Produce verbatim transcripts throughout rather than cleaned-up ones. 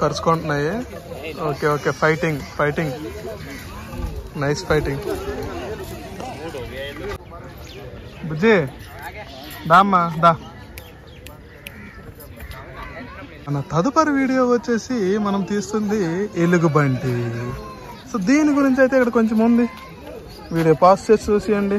ఖర్చుకుంటున్నాయి. Okay okay, fighting fighting, nice fighting. బుజ్జి దామ్మా దా. మన తదుపరి వీడియో వచ్చేసి మనం తీస్తుంది ఎలుగుబంటి. సో దీని గురించి అయితే ఇక్కడ కొంచెం ఉంది, వీడియో పాస్ చేసి చూసేయండి.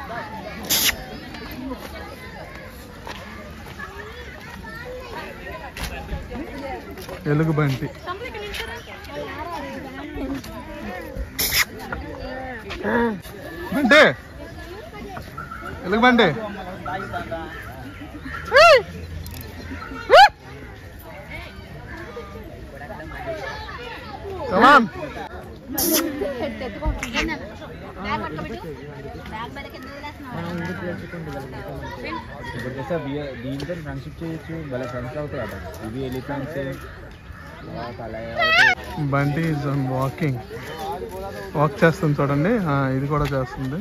ఎలుగుబంటి బండి, ఎలుగుబండి. దీంతో ఫ్రెండ్షిప్ చేయొచ్చు, వాళ్ళ ఫ్రెండ్స్ అవుతాయి కదా ఇవి ఎలిఫెంట్స్. బండి ఈజ్ ఆన్ వాకింగ్, వాక్ చేస్తుంది చూడండి. ఇది కూడా చేస్తుంది.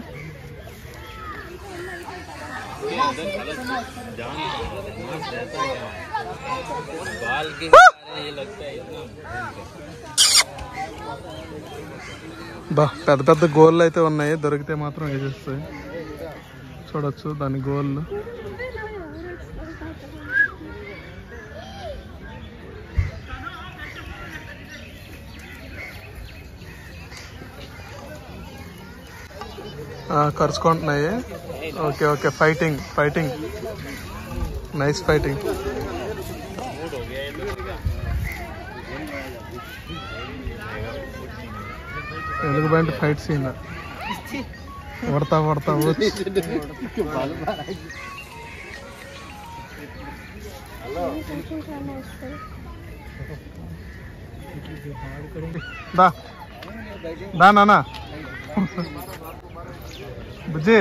బా పెద్ద పెద్ద గోళ్ళు అయితే ఉన్నాయి, దొరికితే మాత్రం వేసేస్తాయి. చూడొచ్చు దాని గోళ్ళు. ఖర్చుకుంటున్నాయి. Okay okay, fighting fighting, nice fighting. ఎలుగుబంటి ఫైట్ సీన్, పడతా పడతా దా నానా. బుజ్జి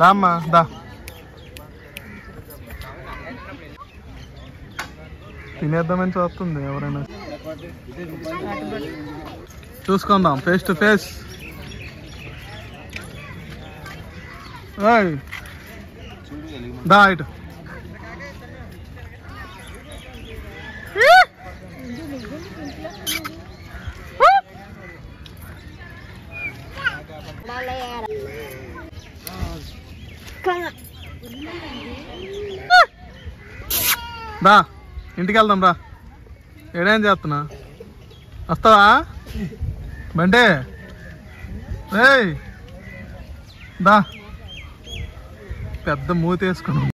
దామ్మా దా. తినేద్దామని చూస్తుంది ఎవరైనా. చూసుకుందాం ఫేస్ టు ఫేస్. దా ఇటు. రా ఇంటికి వెళ్దాం రా. ఏడేం చేస్తున్నా, వస్తావా బండి? దా పెద్ద మూత వేసుకున్నాం.